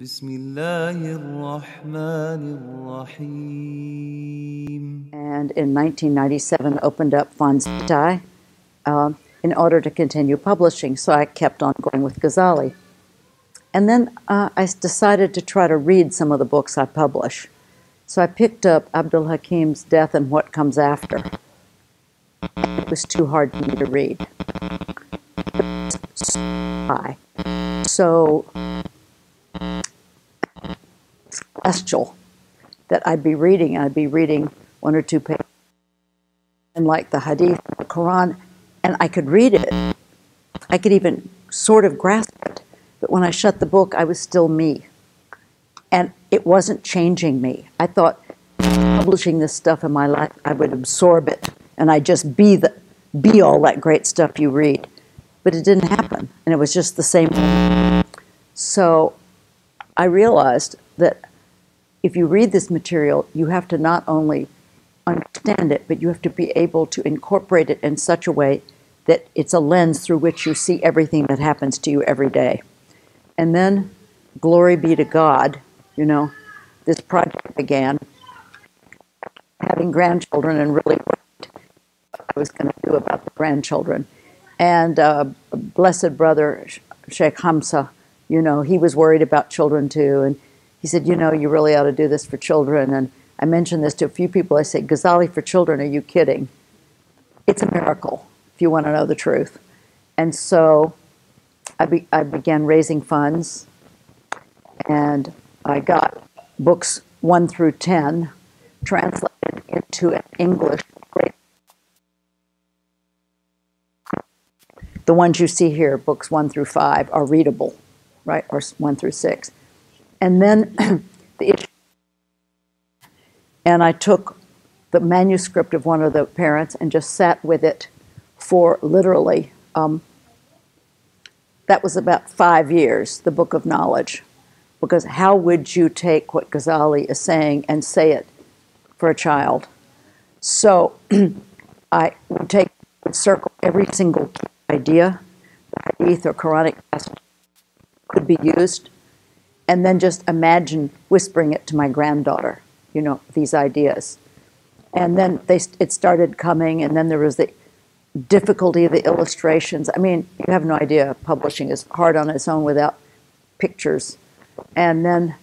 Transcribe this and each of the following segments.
بسم الله الرحمن الرحيم. And in 1997 opened up Fons Vitae in order to continue publishing, so I kept on going with Ghazali. And then I decided to try to read some of the books I publish. So I picked up Abdal Hakim's Death and What Comes After. It was too hard for me to read. So it's celestial that I'd be reading one or two pages, and like the Hadith, the Quran, and I could read it. I could even sort of grasp it. But when I shut the book, I was still me. And it wasn't changing me. I thought, publishing this stuff in my life, I would absorb it, and I'd just be all that great stuff you read. But it didn't happen, and it was just the same. So I realized that if you read this material, you have to not only understand it, but you have to be able to incorporate it in such a way that it's a lens through which you see everything that happens to you every day. And then, glory be to God, you know, this project began. Having grandchildren and really what I was going to do about the grandchildren. And blessed brother Shaykh Hamza, you know, he was worried about children too, and he said, you know, you really ought to do this for children. And I mentioned this to a few people. I said, Ghazali for children, are you kidding? It's a miracle, if you want to know the truth. And so I began raising funds, and I got books 1 through 10 translated into an English. The ones you see here, books 1 through 5, are readable, right? Or 1 through 6. And then the issue. And I took the manuscript of one of the parents and just sat with it for literally, that was about 5 years, the Book of Knowledge. Because how would you take what Ghazali is saying and say it for a child? So I would take, would circle every single idea, the Hadith or Quranic passage could be used, and then just imagine whispering it to my granddaughter, you know, these ideas. And then it started coming, and then there was the difficulty of the illustrations. I mean, you have no idea, publishing is hard on its own without pictures. And then,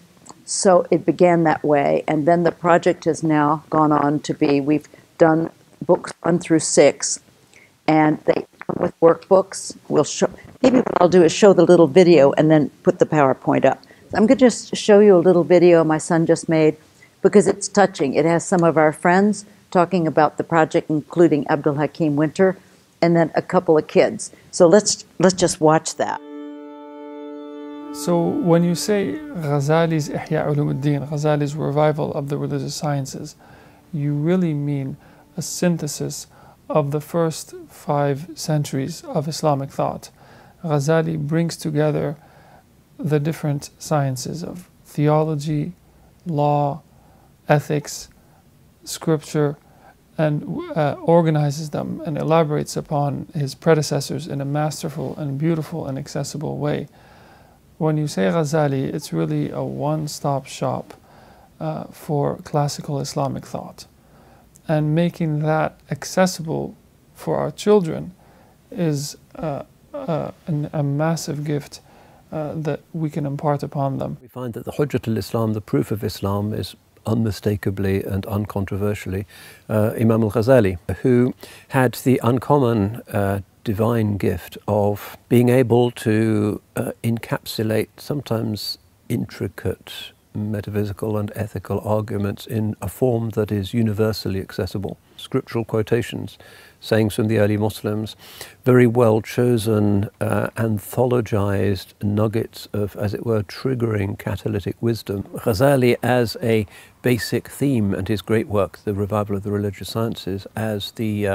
so it began that way, and then the project has now gone on to be, we've done books 1 through 6, and they come with workbooks. We'll show, maybe what I'll do is show the little video and then put the PowerPoint up. So I'm going to just show you a little video my son just made, because it's touching. It has some of our friends talking about the project, including Abdal Hakim Winter, and then a couple of kids. So let's just watch that. So when you say Ghazali's Ihya' Ulum al-Din, Ghazali's revival of the religious sciences, you really mean a synthesis of the first 5 centuries of Islamic thought. Ghazali brings together the different sciences of theology, law, ethics, scripture, and organizes them and elaborates upon his predecessors in a masterful and beautiful and accessible way. When you say Ghazali, it's really a one-stop shop for classical Islamic thought. And making that accessible for our children is a massive gift that we can impart upon them. We find that the Hujjat al-Islam, the proof of Islam, is unmistakably and uncontroversially Imam al-Ghazali, who had the uncommon divine gift of being able to encapsulate sometimes intricate metaphysical and ethical arguments in a form that is universally accessible. Scriptural quotations, sayings from the early Muslims, very well chosen, anthologized nuggets of, as it were, triggering catalytic wisdom. Ghazali as a basic theme, and his great work, The Revival of the Religious Sciences, as the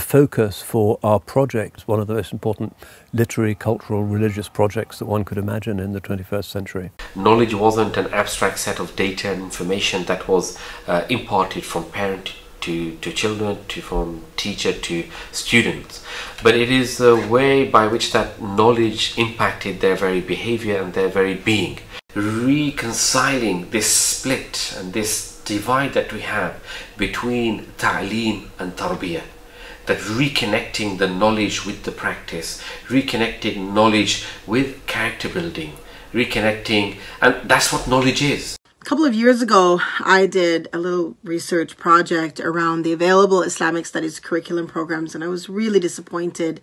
focus for our projects, one of the most important literary, cultural, religious projects that one could imagine in the 21st century. Knowledge wasn't an abstract set of data and information that was imparted from parent to children, from teacher to students, but it is the way by which that knowledge impacted their very behavior and their very being. reconciling this split and this divide that we have between ta'aleem and tarbiyah, that reconnecting the knowledge with the practice, reconnecting knowledge with character building, reconnecting, and that's what knowledge is. A couple of years ago, I did a little research project around the available Islamic studies curriculum programs, and I was really disappointed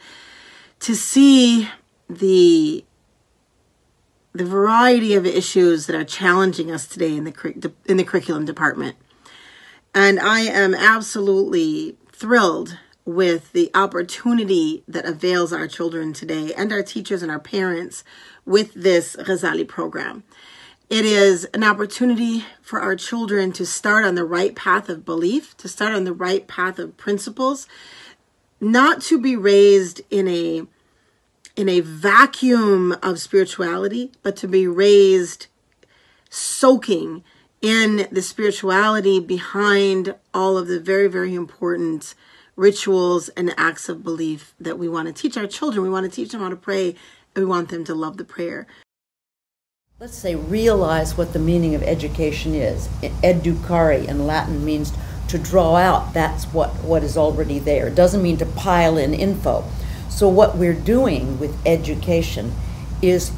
to see the variety of issues that are challenging us today in the curriculum department. And I am absolutely thrilled with the opportunity that avails our children today and our teachers and our parents with this Ghazali program. It is an opportunity for our children to start on the right path of belief, to start on the right path of principles, not to be raised in a vacuum of spirituality, but to be raised soaking in the spirituality behind all of the very, very important rituals and acts of belief that we want to teach our children. We want to teach them how to pray, and we want them to love the prayer. Let's say realize what the meaning of education is. Educare in Latin means to draw out. That's what is already there. It doesn't mean to pile in info. So what we're doing with education is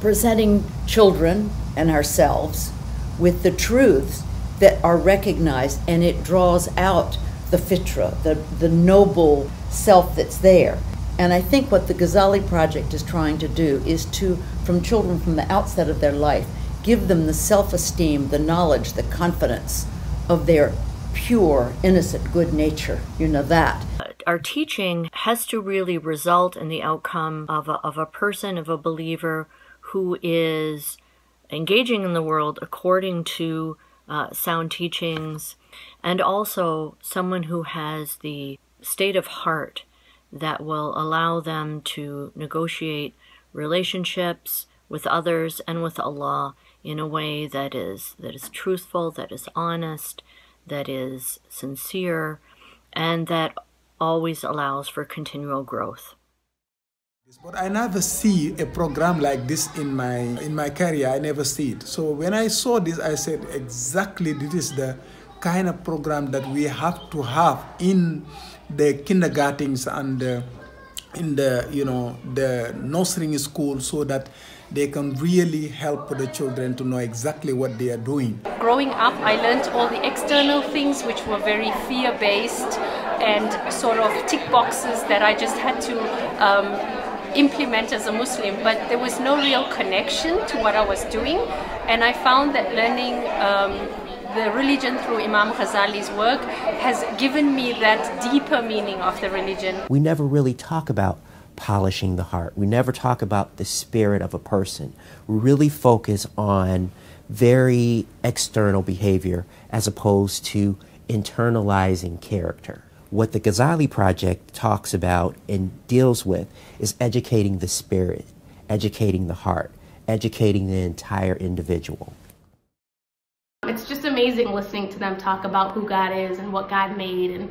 presenting children and ourselves with the truths that are recognized, and it draws out the fitra, the noble self that's there. And I think what the Ghazali Project is trying to do is to, from children from the outset of their life, give them the self-esteem, the knowledge, the confidence of their pure, innocent, good nature. You know that. Our teaching has to really result in the outcome of a person, of a believer, who is engaging in the world according to sound teachings, and also someone who has the state of heart that will allow them to negotiate relationships with others and with Allah in a way that is truthful, that is honest, that is sincere, and that always allows for continual growth. But I never see a program like this in my career. I never see it. So when I saw this, I said exactly this is the kind of program that we have to have in the kindergartens and in the, you know, the nursery school, so that they can really help the children to know exactly what they are doing. Growing up, I learned all the external things which were very fear-based and sort of tick boxes that I just had to implement as a Muslim, but there was no real connection to what I was doing. And I found that learning the religion through Imam Ghazali's work has given me that deeper meaning of the religion. We never really talk about polishing the heart. We never talk about the spirit of a person. We really focus on very external behavior as opposed to internalizing character. What the Ghazali Project talks about and deals with is educating the spirit, educating the heart, educating the entire individual. It's just amazing listening to them talk about who God is and what God made, and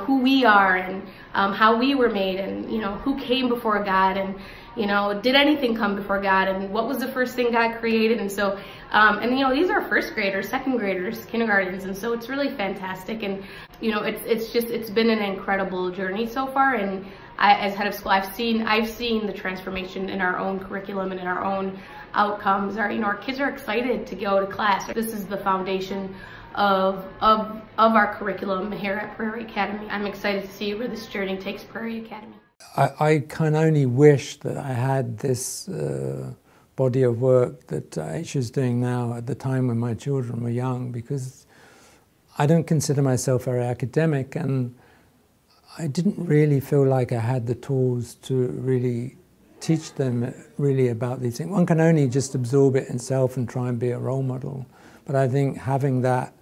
who we are, and how we were made, and who came before God, and did anything come before God, and what was the first thing God created. And so these are first graders, second graders, kindergartens, and so it's really fantastic. And it's been an incredible journey so far. And I, as head of school, I've seen the transformation in our own curriculum and in our own outcomes. Our kids are excited to go to class. This is the foundation of our curriculum here at Prairie Academy. I'm excited to see where this journey takes Prairie Academy. I can only wish that I had this body of work that Aisha is doing now at the time when my children were young, because I don't consider myself very academic, and I didn't really feel like I had the tools to really teach them really about these things. One can only just absorb it in self and try and be a role model. But I think having that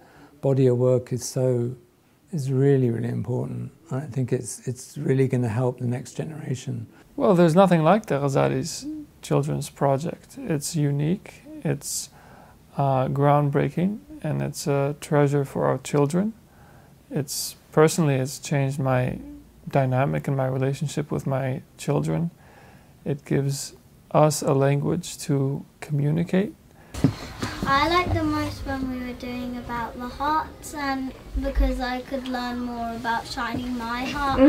body of work is really, really important. I think it's really going to help the next generation. Well, there's nothing like the Ghazali's Children's Project. It's unique, it's groundbreaking, and it's a treasure for our children. Personally, it's changed my dynamic and my relationship with my children. It gives us a language to communicate. I liked the most when we were doing about the hearts, and because I could learn more about shining my heart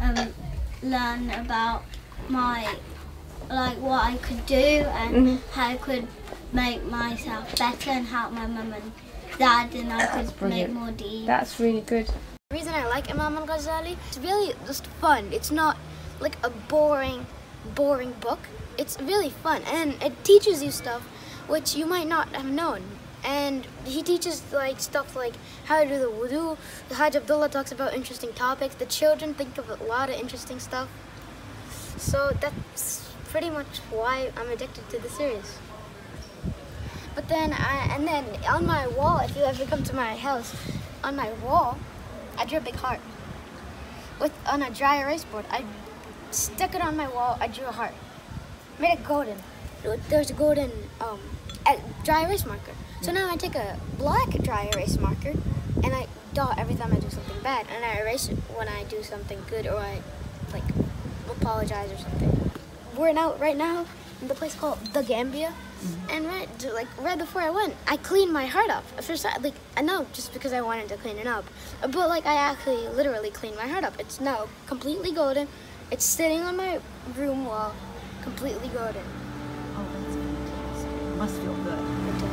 and learn about my, what I could do and how I could make myself better and help my mum and dad, and I could make more deeds. That's really good. The reason I like Imam al-Ghazali, it's really just fun. It's not like a boring book. It's really fun, and it teaches you stuff which you might not have known. And he teaches like stuff like how to do the wudu. The Hajj Abdullah talks about interesting topics. The children think of a lot of interesting stuff. So that's pretty much why I'm addicted to the series. But then, and then on my wall, if you ever come to my house, on my wall, I drew a big heart. On a dry erase board, I stuck it on my wall, I drew a heart. Made it golden. There's a golden dry erase marker. So now I take a black dry erase marker and I dot every time I do something bad, and I erase it when I do something good or I like apologize or something. We're out right now in the place called The Gambia, and right before I went, I cleaned my heart up. At first, I know just because I wanted to clean it up, but I actually literally cleaned my heart up. It's now completely golden. It's sitting on my room wall, completely golden. Oh, that's fantastic. It must feel good. It does.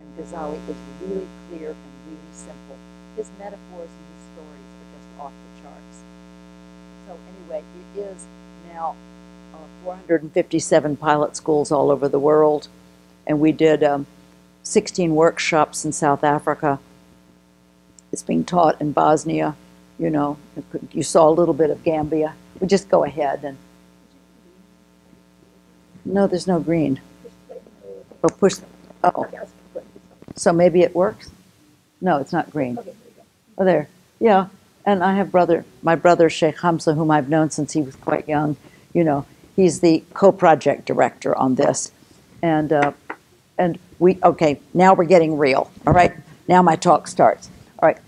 And Ghazali is really clear and really simple. His metaphors and his stories are just off the charts. So anyway, it is now 457 pilot schools all over the world. And we did 16 workshops in South Africa. It's being taught in Bosnia. You know, you saw a little bit of Gambia. We just go ahead and... No, there's no green. Oh, push. Oh. So maybe it works? No, it's not green. Oh, there. Yeah. And I have my brother, Shaykh Hamza, whom I've known since he was quite young. You know, he's the co-project director on this. And we, okay, now we're getting real. All right. Now my talk starts. All right.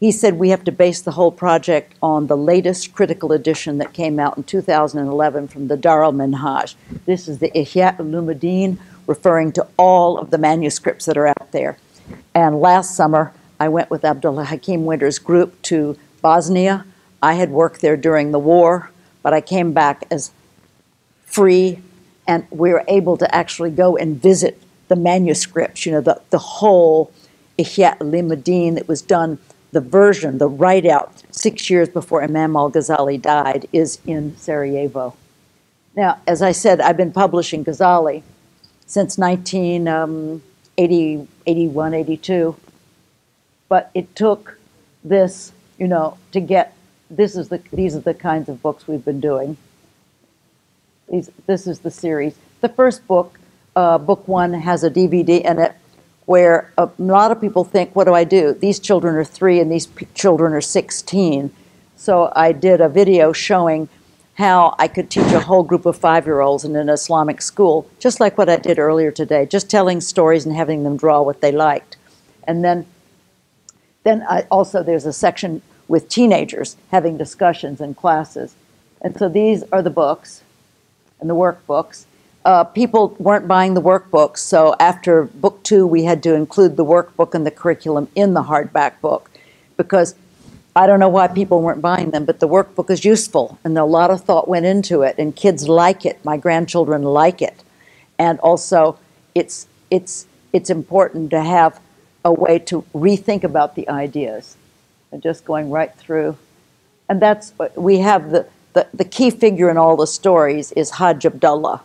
He said we have to base the whole project on the latest critical edition that came out in 2011 from the Dar al-Minhaj. This is the Ihya' Ulum al-Din, referring to all of the manuscripts that are out there. And last summer, I went with Abdal Hakim Winter's group to Bosnia. I had worked there during the war, but I came back as free, and we were able to actually go and visit the manuscripts, you know, the whole Ihya' Ulum al-Din that was done. The version, the write-out, 6 years before Imam al-Ghazali died, is in Sarajevo. Now, as I said, I've been publishing Ghazali since 1981, 82. But it took this, you know, to get, these are the kinds of books we've been doing. This is the series. The first book, book one, has a DVD in it, where a lot of people think, what do I do? These children are 3 and these children are 16. So I did a video showing how I could teach a whole group of 5-year-olds in an Islamic school, just like what I did earlier today, just telling stories and having them draw what they liked. And then I also, there's a section with teenagers having discussions in classes. And so these are the books and the workbooks. People weren't buying the workbooks, so after book 2, we had to include the workbook and the curriculum in the hardback book, because I don't know why people weren't buying them, but the workbook is useful, and a lot of thought went into it, and kids like it. My grandchildren like it, and also it's important to have a way to rethink about the ideas. And just going right through, and that's we have the key figure in all the stories is Hajj Abdullah,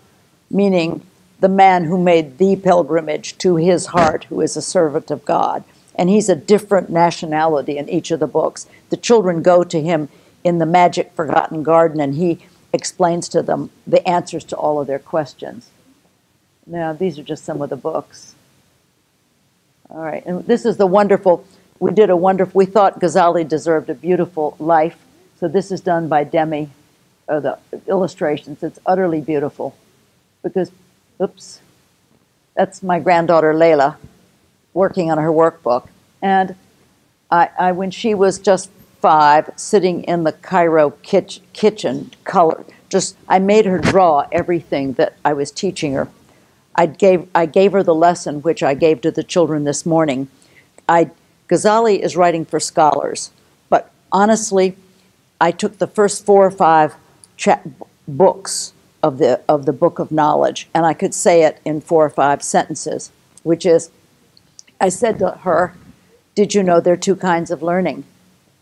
meaning the man who made the pilgrimage to his heart, who is a servant of God. And he's a different nationality in each of the books. The children go to him in the magic forgotten garden, and he explains to them the answers to all of their questions. Now, these are just some of the books. All right, and this is the wonderful, we thought Ghazali deserved a beautiful life. So this is done by Demi, the illustrations. It's utterly beautiful. Because, oops, that's my granddaughter Layla working on her workbook. And when she was just 5, sitting in the Cairo kitchen, color. I made her draw everything that I was teaching her. I gave her the lesson, which I gave to the children this morning. Ghazali is writing for scholars, but honestly, I took the first 4 or 5 books of the Book of Knowledge, and I could say it in 4 or 5 sentences, which is, I said to her, "Did you know there are 2 kinds of learning?"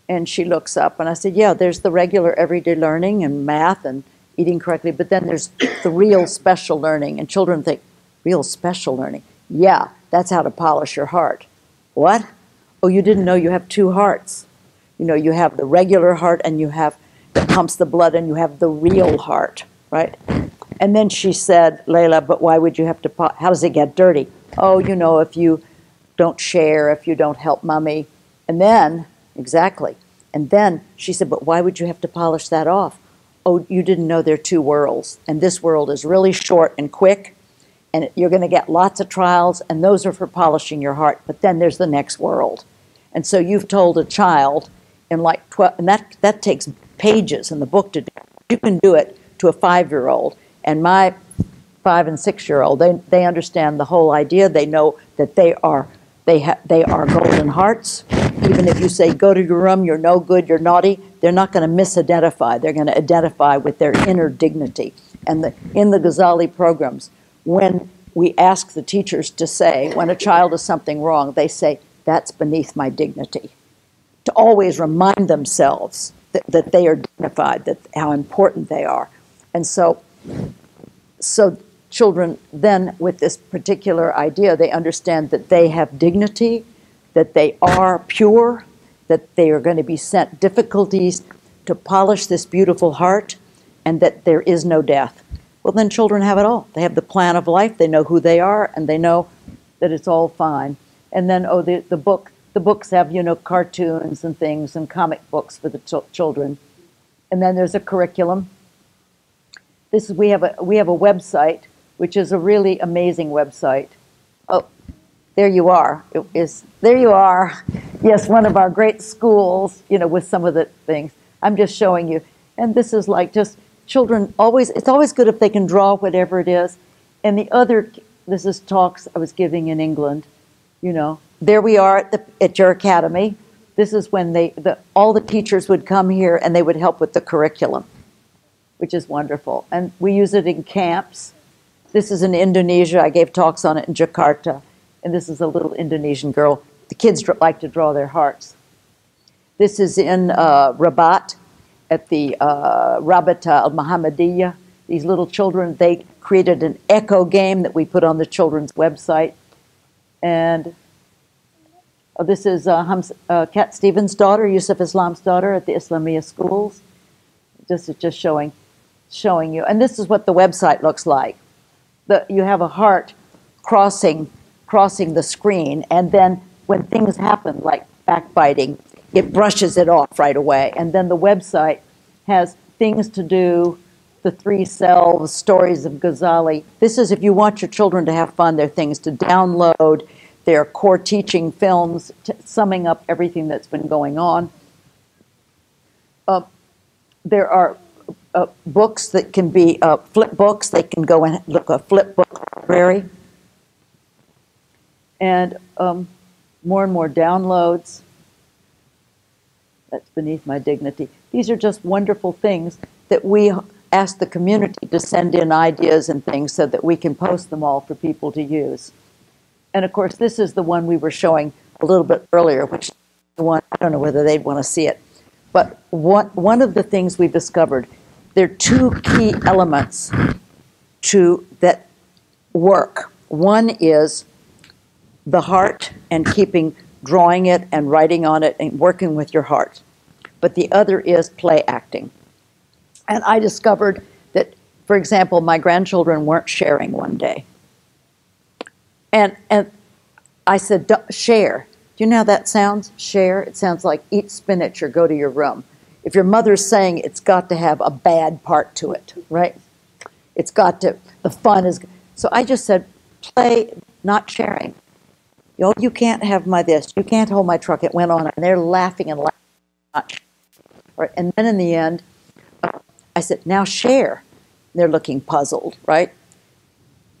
And she looks up, and I said, "Yeah, there's the regular everyday learning and math and eating correctly, but then there's the real special learning." And children think, "Real special learning? Yeah, that's how to polish your heart." "What? Oh, you didn't know you have 2 hearts. You know, you have the regular heart and you have that pumps the blood, and you have the real heart, right?" And then she said, "Layla, but why would you have to, how does it get dirty?" "Oh, you know, if you don't share, if you don't help mommy." And then, exactly. And then she said, "But why would you have to polish that off?" "Oh, you didn't know there are 2 worlds, and this world is really short and quick, and you're going to get lots of trials, and those are for polishing your heart, but then there's the next world." And so you've told a child in like 12, and that takes pages in the book to do. You can do it to a 5-year-old, and my 5- and 6-year-old, they understand the whole idea. They know that they are golden hearts. Even if you say, "Go to your room, you're no good, you're naughty," they're not going to misidentify. They're going to identify with their inner dignity. And in the Ghazali programs, when we ask the teachers to say, when a child does something wrong, they say, "That's beneath my dignity." To always remind themselves that they are dignified, that how important they are. And so children then, with this particular idea, they understand that they have dignity, that they are pure, that they are going to be sent difficulties to polish this beautiful heart, and that there is no death. Well, then children have it all. They have the plan of life, they know who they are, and they know that it's all fine. And then, oh, the books have, you know, cartoons and things and comic books for the children. And then there's a curriculum. We have a website, which is a really amazing website. Oh, there you are. There you are. Yes, one of our great schools, you know, with some of the things. I'm just showing you. And this is like just children always, it's always good if they can draw whatever it is. And the other, this is talks I was giving in England, you know. There we are at your academy. This is when all the teachers would come here and they would help with the curriculum, which is wonderful. And we use it in camps. This is in Indonesia. I gave talks on it in Jakarta. And this is a little Indonesian girl. The kids like to draw their hearts. This is in Rabat at the Rabita al-Muhammadiyya. These little children, they created an echo game that we put on the children's website. And this is Cat Stevens' daughter, Yusuf Islam's daughter, at the Islamiyah schools. Just showing you. And this is what the website looks like. You have a heart crossing the screen, and then when things happen, like backbiting, it brushes it off right away. And then the website has things to do, the 3 selves, stories of Ghazali. This is if you want your children to have fun, there are things to download, there are core teaching films, summing up everything that's been going on. There are books that can be flip books. They can go and look a flip book library. And more downloads. That's beneath my dignity. These are just wonderful things that we ask the community to send in ideas and things so that we can post them all for people to use. And of course, this is the one we were showing a little bit earlier, which the one, I don't know whether they'd want to see it. But one of the things we discovered, there are 2 key elements to that work. One is the heart and drawing it and writing on it and working with your heart. But the other is play acting. And I discovered that, for example, my grandchildren weren't sharing one day. And I said, "Share." Do you know how that sounds? Share. It sounds like eat spinach or go to your room. If your mother's saying it's got to have a bad part to it, right? It's got to, the fun is. So I just said, play, not sharing. You know, you can't have my this. You can't hold my truck. It went on. And they're laughing and laughing. Right? And then in the end, I said, now share. They're looking puzzled, right?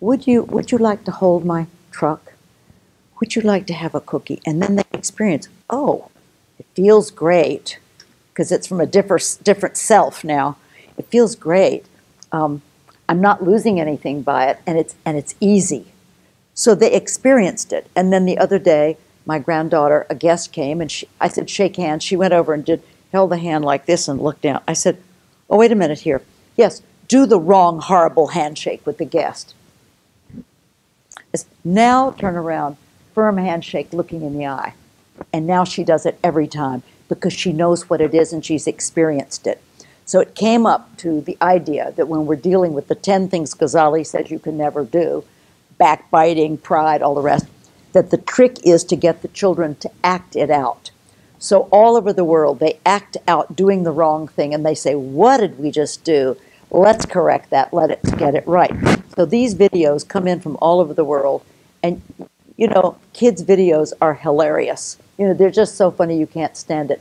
Would you like to hold my truck? Would you like to have a cookie? And then they experience, oh, it feels great, because it's from a different self now. It feels great. I'm not losing anything by it, and it's easy. So they experienced it. And then the other day, my granddaughter, a guest came, and I said, shake hands. She went over and held the hand like this and looked down. I said, oh, wait a minute here. Yes, do the wrong, horrible handshake with the guest. Now turn around, firm handshake, looking in the eye. And now she does it every time because she knows what it is and she's experienced it. So it came up to the idea that when we're dealing with the 10 things Ghazali says you can never do, backbiting, pride, all the rest, that the trick is to get the children to act it out. So all over the world, they act out doing the wrong thing and they say, what did we just do? Let's correct that. Let's get it right. So these videos come in from all over the world. And, you know, kids' videos are hilarious. You know, they're just so funny you can't stand it.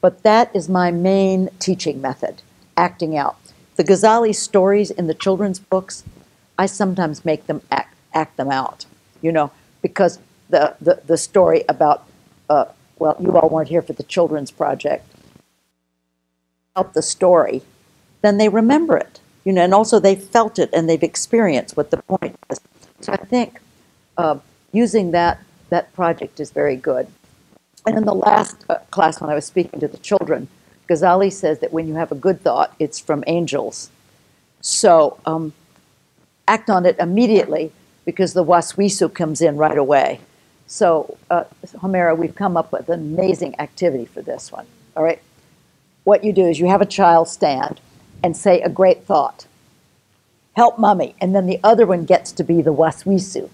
But that is my main teaching method, acting out. The Ghazali stories in the children's books, I sometimes make them act them out, you know, because the story about, well, you all weren't here for the children's project, help the story, then they remember it, you know, and also they felt it and they've experienced what the point is. So I think using that project is very good. And in the last class when I was speaking to the children, Ghazali says that when you have a good thought, it's from angels. So act on it immediately because the waswisu comes in right away. So, Homera, we've come up with an amazing activity for this one, all right? What you do is you have a child stand and say a great thought. Help mommy. And then the other one gets to be the waswisu.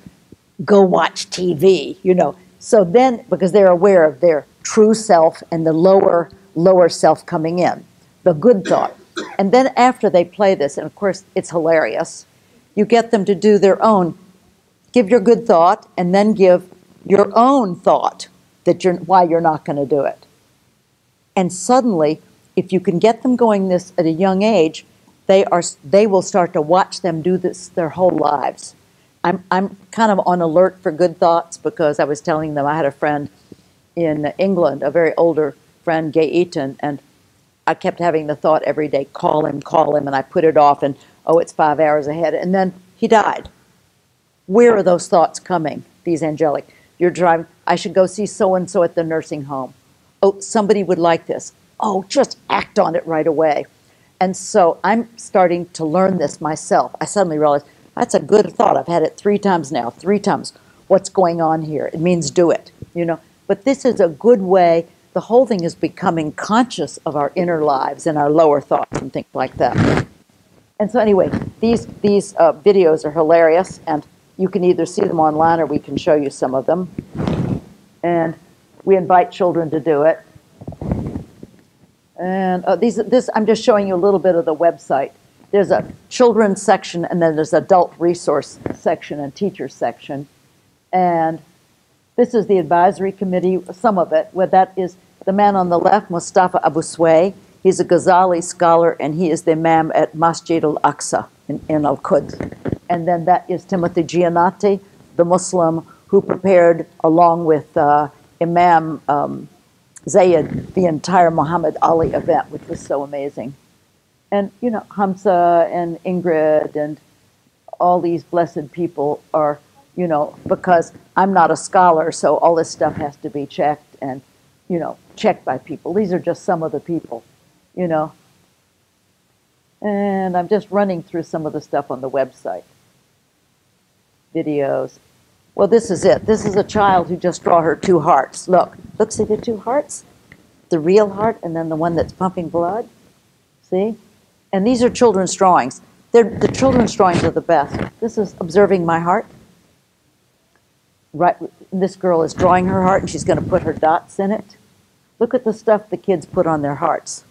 Go watch TV, you know. So then, because they're aware of their true self and the lower self coming in, the good thought. And then after they play this, and of course it's hilarious, you get them to do their own. Give your good thought and then give your own thought that why you're not going to do it. And suddenly, if you can get them going this at a young age, they will start to watch them do this their whole lives. I'm kind of on alert for good thoughts because I was telling them I had a friend in England, a very older friend, Gay Eaton, and I kept having the thought every day, call him, and I put it off, and oh, it's 5 hours ahead, and then he died. Where are those thoughts coming, these angelic? You're driving, I should go see so-and-so at the nursing home. Oh, somebody would like this. Oh, just act on it right away. And so I'm starting to learn this myself. I suddenly realized, that's a good thought. I've had it 3 times now, 3 times. What's going on here? It means do it, you know. But this is a good way. The whole thing is becoming conscious of our inner lives and our lower thoughts and things like that. And so anyway, these videos are hilarious, and you can either see them online or we can show you some of them. And we invite children to do it. And I'm just showing you a little bit of the website. There's a children's section, and then there's adult resource section and teacher section. And this is the advisory committee, some of it, where that is the man on the left, Mustafa Abu Sway. He's a Ghazali scholar, and he is the imam at Masjid Al-Aqsa in Al-Quds. And then that is Timothy Giannotti, the Muslim who prepared, along with Imam Zayed, the entire Muhammad Ali event, which was so amazing. And, you know, Hamza and Ingrid and all these blessed people are, you know, because I'm not a scholar, so all this stuff has to be checked and, you know, checked by people. These are just some of the people, you know. And I'm just running through some of the stuff on the website. Videos. Well, this is it. This is a child who just drew her 2 hearts. Look, see the 2 hearts? The real heart and then the one that's pumping blood. See? And these are children's drawings. The children's drawings are the best. This is observing my heart. Right, this girl is drawing her heart, and she's going to put her dots in it. Look at the stuff the kids put on their hearts.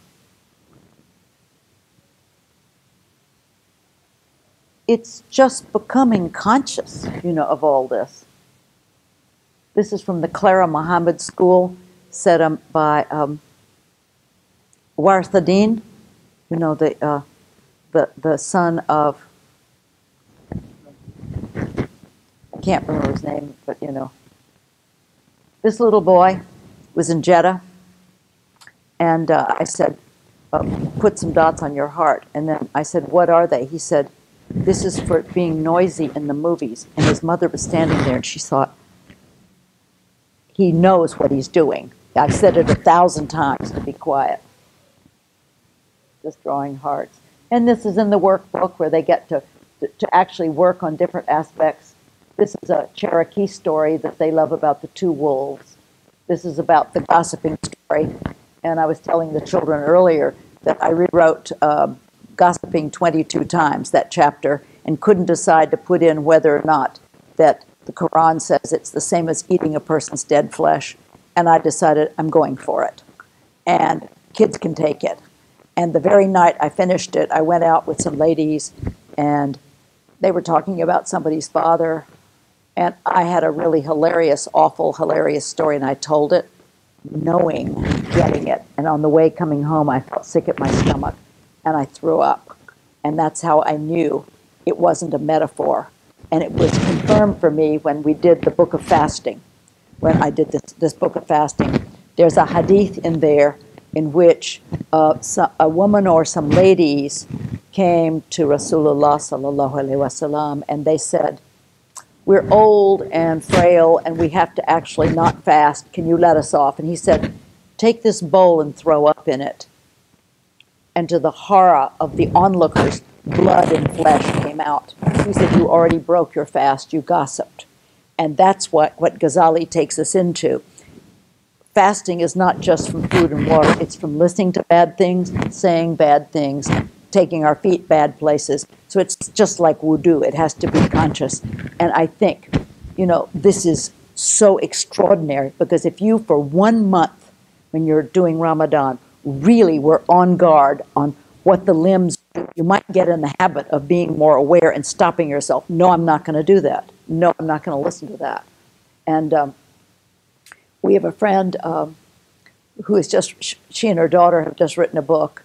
It's just becoming conscious, you know, of all this. This is from the Clara Muhammad School, set up by Warithuddeen, you know, the son of, I can't remember his name, but you know, this little boy was in Jeddah, and I said, put some dots on your heart. And then I said, what are they? He said, this is for being noisy in the movies. And his mother was standing there, and she thought, he knows what he's doing. I've said it 1,000 times to be quiet. Just drawing hearts. And this is in the workbook where they get to actually work on different aspects. This is a Cherokee story that they love about the two wolves. This is about the gossiping story. And I was telling the children earlier that I rewrote Gossiping 22 times, that chapter, and couldn't decide to put in whether or not that the Quran says it's the same as eating a person's dead flesh. And I decided I'm going for it. And kids can take it. And the very night I finished it, I went out with some ladies, and they were talking about somebody's father. And I had a really hilarious, awful, hilarious story, and I told it, knowing, getting it. And on the way coming home, I felt sick at my stomach, and I threw up. And that's how I knew it wasn't a metaphor. And it was confirmed for me when we did the book of fasting. When I did this book of fasting, there's a hadith in there in which a woman or some ladies came to Rasulullah sallallahu alaihi wasallam, and they said, we're old and frail, and we have to actually not fast. Can you let us off? And he said, take this bowl and throw up in it. And to the horror of the onlookers, blood and flesh came out. He said, you already broke your fast, you gossiped. And that's what Ghazali takes us into. Fasting is not just from food and water. It's from listening to bad things, saying bad things, taking our feet bad places. So it's just like wudu. It has to be conscious. And I think, you know, this is so extraordinary, because if you, for 1 month, when you're doing Ramadan, really were on guard on what the limbs do, you might get in the habit of being more aware and stopping yourself. No, I'm not going to do that. No, I'm not going to listen to that. And we have a friend who is just, she and her daughter have just written a book.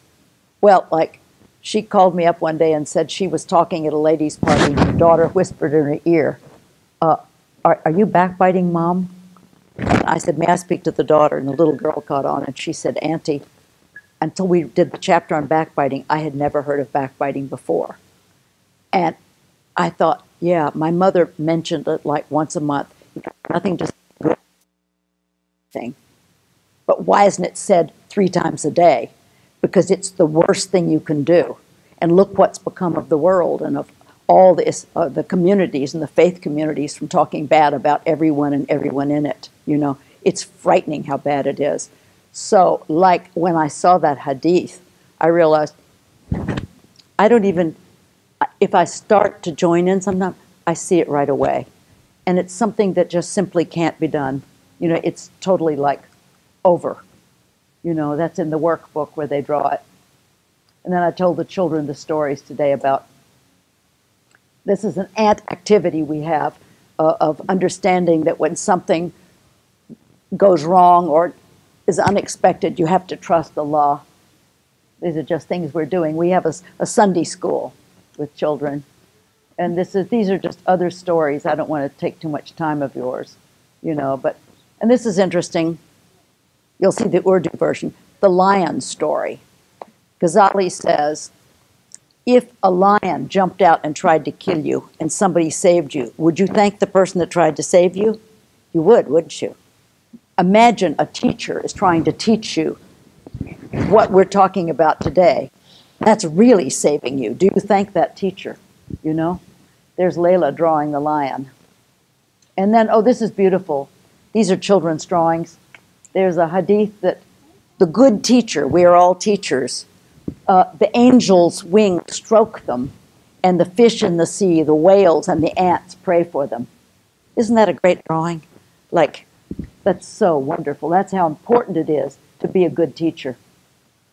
Well, like, she called me up one day and said she was talking at a ladies' party, and her daughter whispered in her ear, are you backbiting, Mom? And I said, may I speak to the daughter? And the little girl caught on, and she said, Auntie, until we did the chapter on backbiting, I had never heard of backbiting before. And I thought, yeah, my mother mentioned it like once a month. Nothing just good thing. But why isn't it said 3 times a day? Because it's the worst thing you can do. And look what's become of the world and of all this, the communities and the faith communities, from talking bad about everyone and everyone in it. You know, it's frightening how bad it is. So, like, when I saw that hadith, I realized I don't even, if I start to join in sometimes, I see it right away. And it's something that just simply can't be done. You know, it's totally, like, over. You know, that's in the workbook where they draw it. And then I told the children the stories today about, this is an ant activity we have of understanding that when something goes wrong or is unexpected, you have to trust Allah. These are just things we're doing. We have a Sunday school with children. And these are just other stories. I don't want to take too much time of yours, you know, but, and this is interesting. You'll see the Urdu version, the lion story. Ghazali says, if a lion jumped out and tried to kill you and somebody saved you, would you thank the person that tried to save you? You would, wouldn't you? Imagine a teacher is trying to teach you what we're talking about today. That's really saving you. Do you thank that teacher? You know? There's Layla drawing the lion. And then, oh, this is beautiful. These are children's drawings. There's a hadith that the good teacher, we are all teachers, the angel's wings stroke them, and the fish in the sea, the whales and the ants pray for them. Isn't that a great drawing? Like, that's so wonderful. That's how important it is to be a good teacher.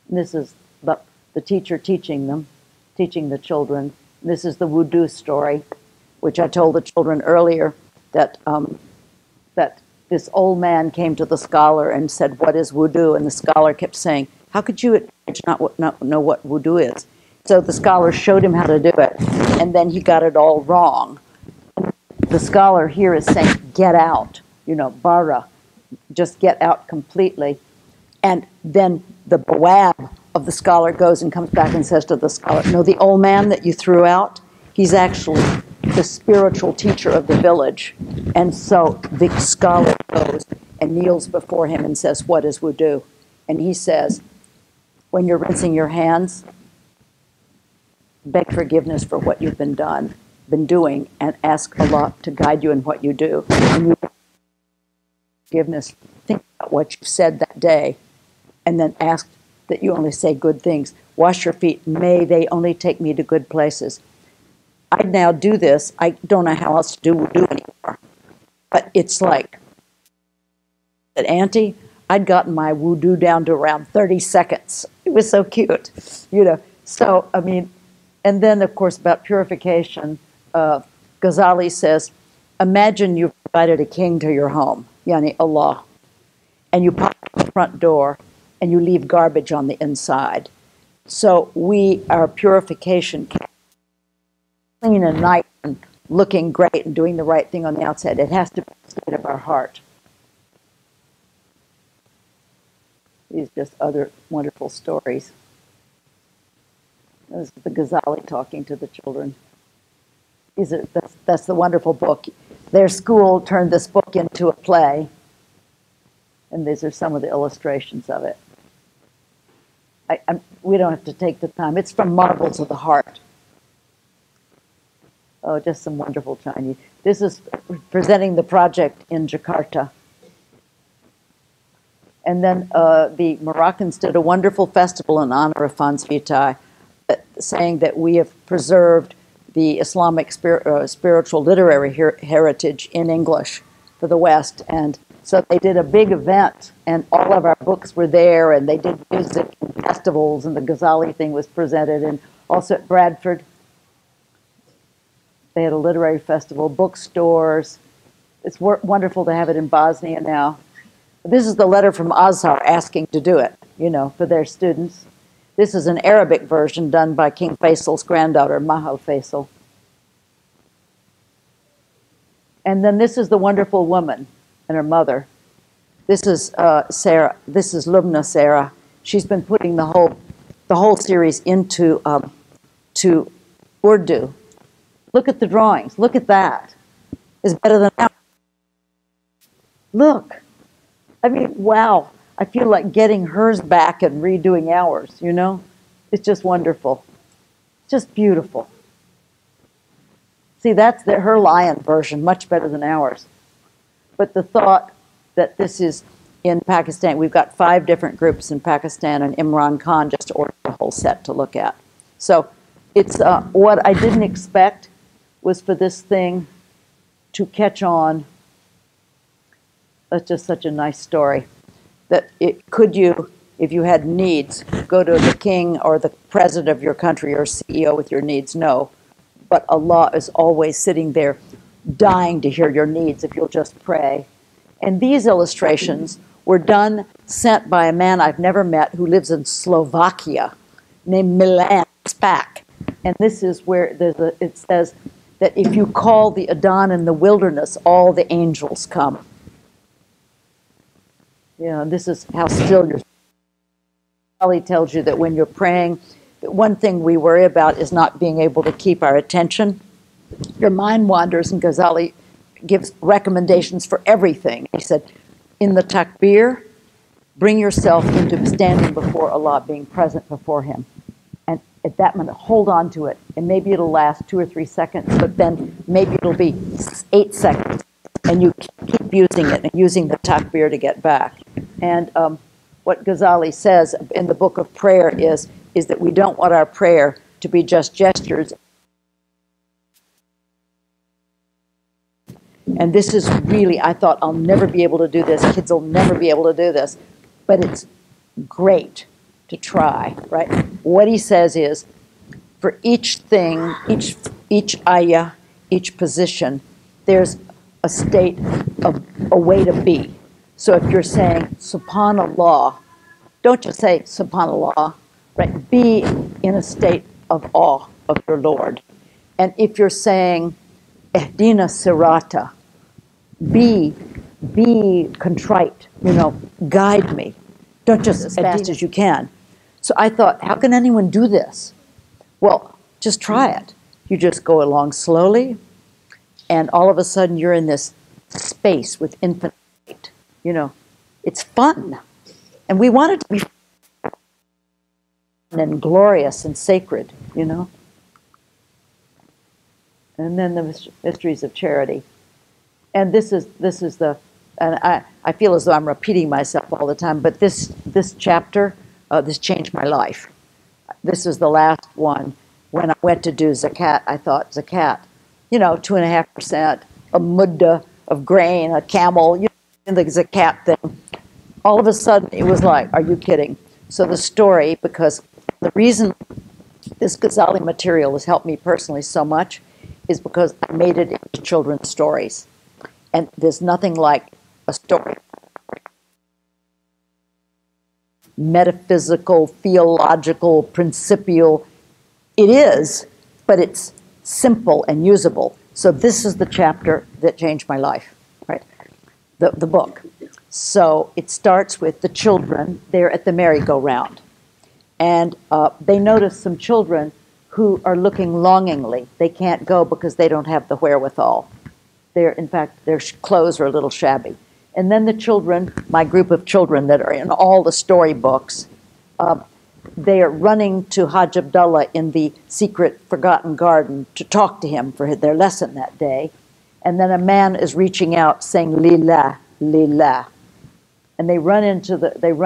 And this is the teacher teaching them, teaching the children. This is the wudu story, which I told the children earlier, that this old man came to the scholar and said, what is wudu? And the scholar kept saying, how could you did not know what wudu is. So the scholar showed him how to do it, and then he got it all wrong. The scholar here is saying, get out, you know, bara, just get out completely. And then the bawab of the scholar goes and comes back and says to the scholar, no, the old man that you threw out, he's actually the spiritual teacher of the village. And so the scholar goes and kneels before him and says, what is wudu? And he says, when you're rinsing your hands, beg forgiveness for what you've been doing, and ask Allah to guide you in what you do. And you beg forgiveness, think about what you said that day, and then ask that you only say good things. Wash your feet, may they only take me to good places. I now do this, I don't know how else to do anymore. But it's like, that auntie, I'd gotten my wudu down to around 30 seconds. It was so cute, you know. So, I mean, and then, of course, about purification, Ghazali says, imagine you've invited a king to your home, yani Allah, and you pop the front door and you leave garbage on the inside. So we, our purification, clean and nice and looking great and doing the right thing on the outside, it has to be the state of our heart. These just other wonderful stories. This is the Ghazali talking to the children. That's the wonderful book. Their school turned this book into a play. And these are some of the illustrations of it. We don't have to take the time. It's from Marbles of the Heart. Oh, just some wonderful Chinese. This is presenting the project in Jakarta. And then the Moroccans did a wonderful festival in honor of Fons Vitae, saying that we have preserved the Islamic spiritual literary heritage in English for the West. And so they did a big event, and all of our books were there, and they did music and festivals, and the Ghazali thing was presented. And also at Bradford, they had a literary festival, bookstores. It's wonderful to have it in Bosnia now. This is the letter from Azhar asking to do it, you know, for their students. This is an Arabic version done by King Faisal's granddaughter, Maha Faisal. And then this is the wonderful woman and her mother. This is Sarah. This is Lumna Sarah. She's been putting the whole series into to Urdu. Look at the drawings. Look at that. It's better than that. Look. I mean, wow. I feel like getting hers back and redoing ours, you know? It's just wonderful. Just beautiful. See, that's her lion version, much better than ours. But the thought that this is in Pakistan, we've got 5 different groups in Pakistan, and Imran Khan just ordered the whole set to look at. So it's what I didn't expect was for this thing to catch on. That's just such a nice story. That it, could you, if you had needs, go to the king or the president of your country or CEO with your needs? No. But Allah is always sitting there dying to hear your needs if you'll just pray. And these illustrations were sent by a man I've never met who lives in Slovakia named Milan Spak. And this is where it says that if you call the Adhan in the wilderness, all the angels come. You know, this is how still you're. Ali tells you that when you're praying, that one thing we worry about is not being able to keep our attention. Your mind wanders, and Ghazali gives recommendations for everything. He said, in the takbir, bring yourself into standing before Allah, being present before Him. And at that moment, hold on to it. And maybe it'll last 2 or 3 seconds, but then maybe it'll be 8 seconds. And you keep using it and using the takbir to get back. And what Ghazali says in the book of prayer is that we don't want our prayer to be just gestures. And this is really, I thought, I'll never be able to do this. Kids will never be able to do this. But it's great to try, right? What he says is, for each thing, each ayah, each position, there's a state of a way to be. So if you're saying, subhanallah, don't just say subhanallah, right? Be in a state of awe of your Lord. And if you're saying, Ihdina sirata, be contrite, you know, guide me. Don't just as fast as you can. So I thought, how can anyone do this? Well, just try it. You just go along slowly, and all of a sudden you're in this space with infinite light. You know, it's fun. And we want it to be fun and glorious and sacred, you know. And then the mysteries of charity. And this is the, and I feel as though I'm repeating myself all the time, but this chapter, this changed my life. This is the last one. When I went to do zakat, I thought, zakat, you know, 2.5%, a mudda of grain, a camel, you know, and the zakat thing. All of a sudden, it was like, are you kidding? So the story, because the reason this Ghazali material has helped me personally so much is because I made it into children's stories. And there's nothing like a story. Metaphysical, theological, principial. It is, but it's simple and usable. So this is the chapter that changed my life, right? The book. So it starts with the children. They're at the merry-go-round. And they notice some children who are looking longingly. They can't go because they don't have the wherewithal. In fact, their clothes are a little shabby. And then the children, my group of children that are in all the storybooks, they are running to Hajj Abdullah in the secret forgotten garden to talk to him for their lesson that day. And then a man is reaching out saying, Layla, Layla. And Then they run into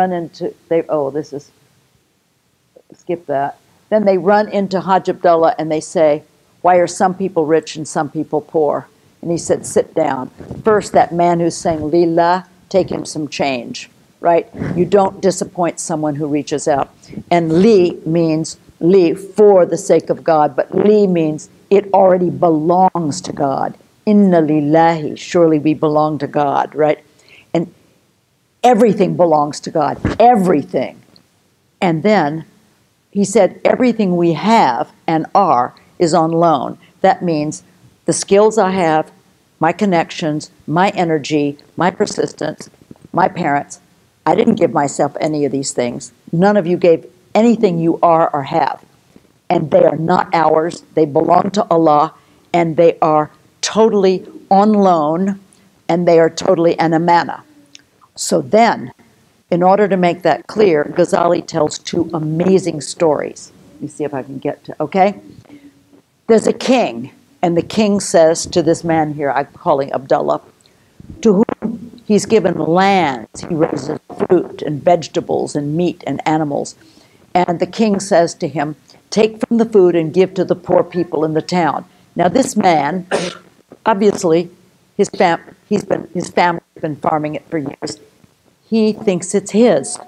Hajj Abdullah and they say, why are some people rich and some people poor? And he said, sit down. First, that man who's saying Lila, take him some change, right? You don't disappoint someone who reaches out. And Li means Li for the sake of God, but Li means it already belongs to God. Inna lillahi, surely we belong to God, right? And everything belongs to God, everything. And then he said, everything we have and are is on loan. That means the skills I have, my connections, my energy, my persistence, my parents. I didn't give myself any of these things. None of you gave anything you are or have. And they are not ours. They belong to Allah. And they are totally on loan. And they are totally an amana. So then, in order to make that clear, Ghazali tells two amazing stories. Let me see if I can get to, okay? There's a king. And the king says to this man here, I'm calling Abdullah, to whom he's given lands. He raises fruit and vegetables and meat and animals. And the king says to him, take from the food and give to the poor people in the town. Now this man, obviously, his family's been farming it for years. He thinks it's his.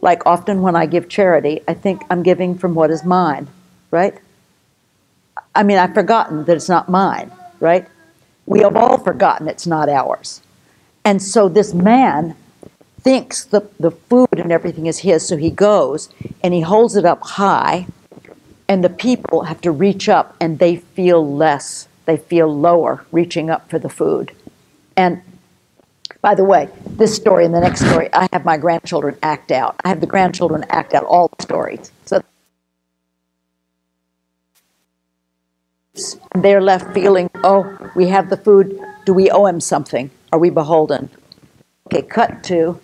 Like often when I give charity, I think I'm giving from what is mine, right? I mean, I've forgotten that it's not mine, right? We have all forgotten it's not ours. And so this man thinks the food and everything is his, so he goes and he holds it up high, and the people have to reach up, and they feel less. They feel lower reaching up for the food. And by the way, this story and the next story, I have my grandchildren act out. I have the grandchildren act out all the stories. So they're left feeling, oh, we have the food. Do we owe him something? Are we beholden? Okay, cut to.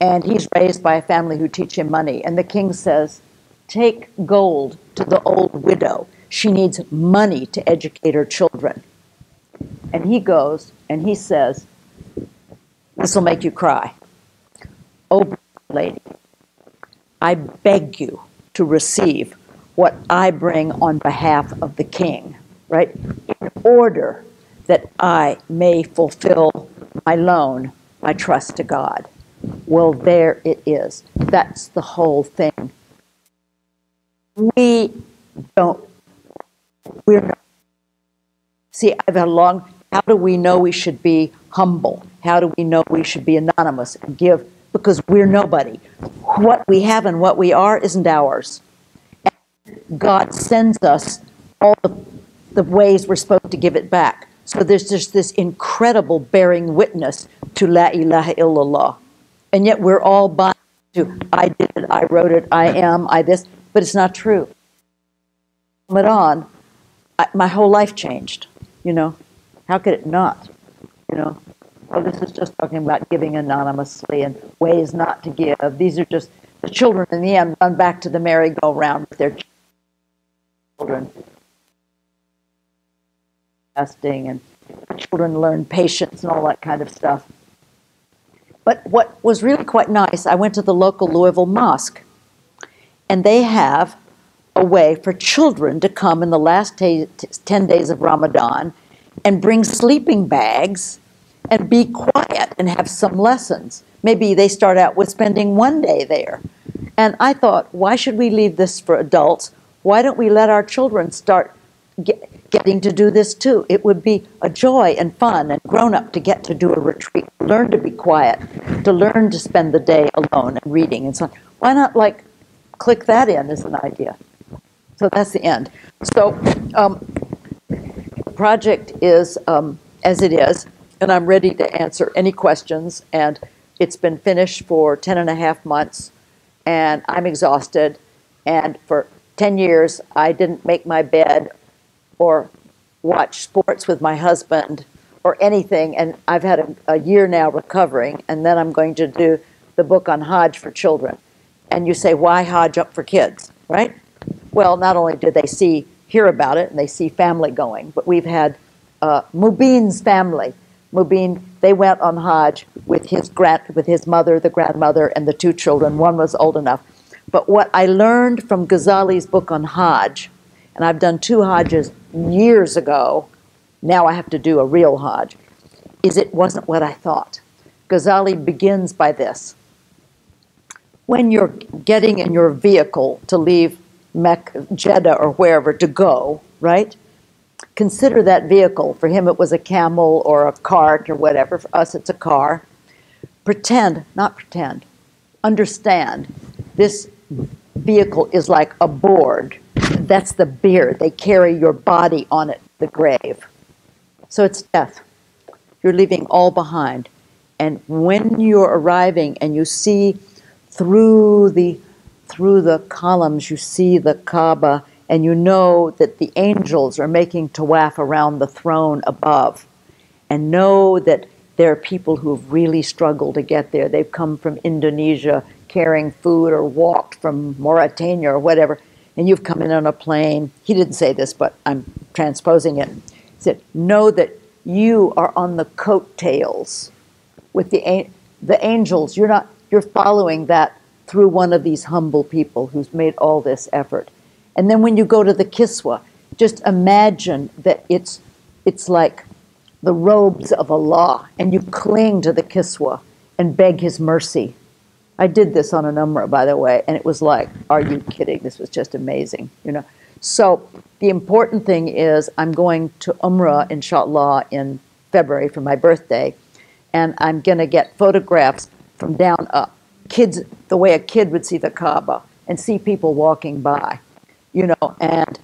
And he's raised by a family who teach him money. And the king says, take gold to the old widow. She needs money to educate her children. And he goes and he says, this will make you cry. Oh, lady, I beg you to receive what I bring on behalf of the king, right? In order that I may fulfill my loan, my trust to God. Well, there it is. That's the whole thing. See, I've had a long, how do we know we should be humble? How do we know we should be anonymous and give because we're nobody. What we have and what we are isn't ours. And God sends us all the ways we're supposed to give it back. So there's just this incredible bearing witness to La ilaha illallah. And yet we're all bound to, I did it, I wrote it, I am, I this. But it's not true. From on, my whole life changed, you know. How could it not, you know? Oh, this is just talking about giving anonymously and ways not to give. These are just the children in the end run back to the merry-go-round with their children. Testing and children learn patience and all that kind of stuff. But what was really quite nice, I went to the local Louisville mosque, and they have a way for children to come in the last 10 days of Ramadan and bring sleeping bags and be quiet and have some lessons. Maybe they start out with spending one day there. And I thought, why should we leave this for adults? Why don't we let our children start getting to do this too? It would be a joy and fun and grown-up to get to do a retreat, learn to be quiet, to learn to spend the day alone and reading and so on. Why not, like, click that in as an idea? So that's the end. So the project is as it is. And I'm ready to answer any questions, and it's been finished for 10.5 months, and I'm exhausted, and for 10 years I didn't make my bed or watch sports with my husband or anything, and I've had a year now recovering, and then I'm going to do the book on Hajj for children. And you say, why Hajj up for kids, right? Well, not only do they hear about it and they see family going, but we've had Mubin's family. Mubin, they went on Hajj with his mother, the grandmother, and the two children. One was old enough. But what I learned from Ghazali's book on Hajj, and I've done 2 Hajjs years ago, now I have to do a real Hajj, is it wasn't what I thought. Ghazali begins by this. When you're getting in your vehicle to leave Mecca, Jeddah, or wherever to go, right? Consider that vehicle. For him, it was a camel or a cart or whatever. For us, it's a car. Understand. This vehicle is like a board. That's the bier. They carry your body on it, the grave. So it's death. You're leaving all behind. And when you're arriving and you see through the columns, you see the Kaaba, and you know that the angels are making tawaf around the throne above, and know that there are people who have really struggled to get there. They've come from Indonesia carrying food or walked from Mauritania or whatever, and you've come in on a plane. He didn't say this, but I'm transposing it. He said, know that you are on the coattails with the angels. You're following that through one of these humble people who's made all this effort. And then when you go to the Kiswa, just imagine that it's like the robes of Allah, and you cling to the Kiswa and beg his mercy. I did this on an Umrah, by the way, and it was like, are you kidding? This was just amazing, you know. So the important thing is I'm going to Umrah, inshallah, in February for my birthday, and I'm going to get photographs from down up. Kids, the way a kid would see the Kaaba and see people walking by. You know, and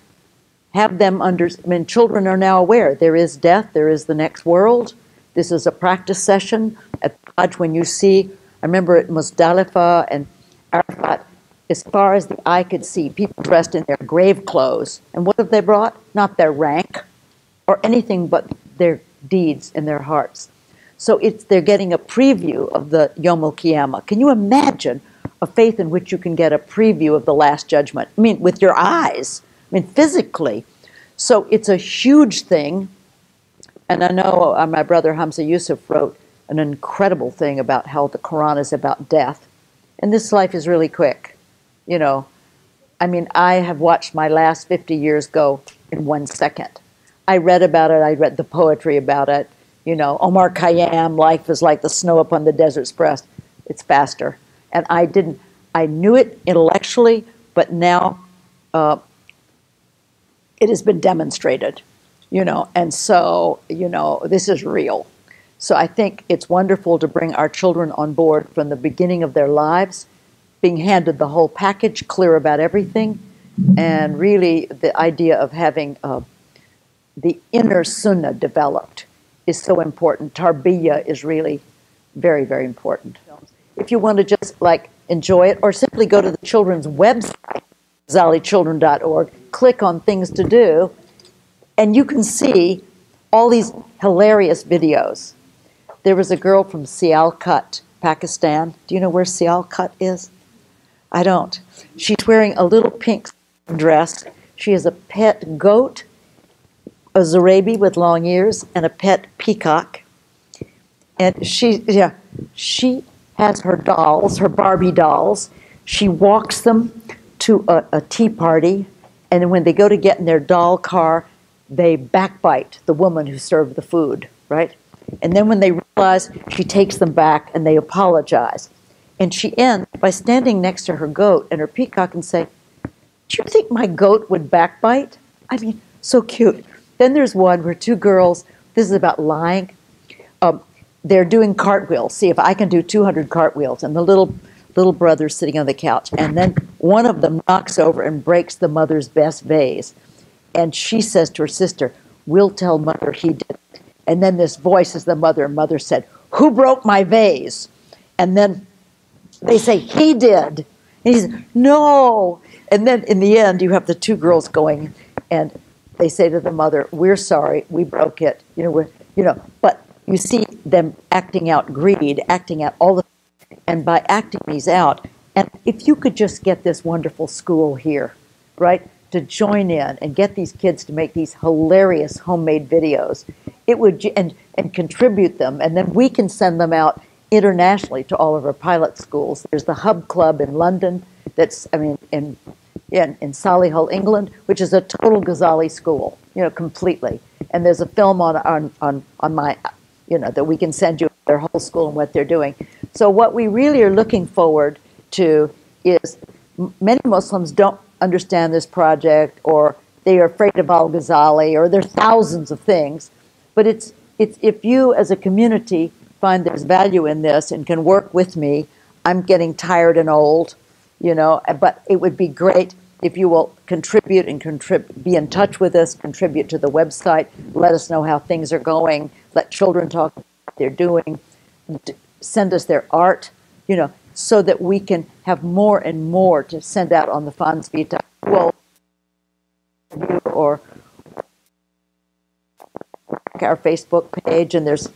have them understand. I mean, children are now aware there is death, there is the next world. This is a practice session at Hajj when you see, I remember at Muzdalifah and Arafat, as far as the eye could see, people dressed in their grave clothes. And what have they brought? Not their rank or anything but their deeds in their hearts. So they're getting a preview of the Yom al-Qiyamah. Can you imagine a faith in which you can get a preview of the last judgment, I mean, with your eyes, I mean, physically? So it's a huge thing. And I know my brother Hamza Yusuf wrote an incredible thing about how the Quran is about death. And this life is really quick, you know. I mean, I have watched my last 50 years go in 1 second. I read about it. I read the poetry about it. You know, Omar Khayyam, life is like the snow upon the desert's breast. It's faster. And I knew it intellectually, but now it has been demonstrated, you know, and so, you know, this is real. So I think it's wonderful to bring our children on board from the beginning of their lives, being handed the whole package, clear about everything, and really the idea of having the inner sunnah developed is so important. Tarbiyah is really very, very important. If you want to just like enjoy it, or simply go to the children's website, ghazalichildren.org, click on things to do, and you can see all these hilarious videos. There was a girl from Sialkot, Pakistan. Do you know where Sialkot is? I don't. She's wearing a little pink dress. She has a pet goat, a Zarabi with long ears, and a pet peacock. And she has her dolls, her Barbie dolls. She walks them to a tea party, and when they go to get in their doll car, they backbite the woman who served the food, right? And then when they realize, she takes them back and they apologize. And she ends by standing next to her goat and her peacock and say, "Do you think my goat would backbite?" I mean, so cute. Then there's one where two girls, this is about lying, they're doing cartwheels. See if I can do 200 cartwheels. And the little brother's sitting on the couch. And then one of them knocks over and breaks the mother's best vase. And she says to her sister, "We'll tell mother he did." And then this voice is the mother. And mother said, "Who broke my vase?" And then they say, "He did." And he says, "No." And then in the end, you have the two girls going, and they say to the mother, "We're sorry, we broke it." You know, but you see them acting out greed, acting out all the, and by acting these out, and if you could just get this wonderful school here, right, to join in and get these kids to make these hilarious homemade videos, it would, and contribute them, and then we can send them out internationally to all of our pilot schools. There's the Hub Club in London, that's, I mean, in Solihull, England, which is a total Ghazali school, you know, completely. And there's a film on my, you know, that we can send you their whole school and what they're doing. So what we really are looking forward to is, many Muslims don't understand this project, or they are afraid of al-Ghazali, or there's thousands of things. But it's if you as a community find there's value in this and can work with me, I'm getting tired and old, you know, but it would be great if you will contribute and be in touch with us, contribute to the website, let us know how things are going, let children talk about what they're doing, send us their art, you know, so that we can have more and more to send out on the Fons Vitae, well, or our Facebook page, and there's,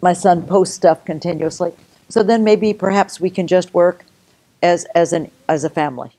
my son posts stuff continuously. So then maybe perhaps we can just work as a family.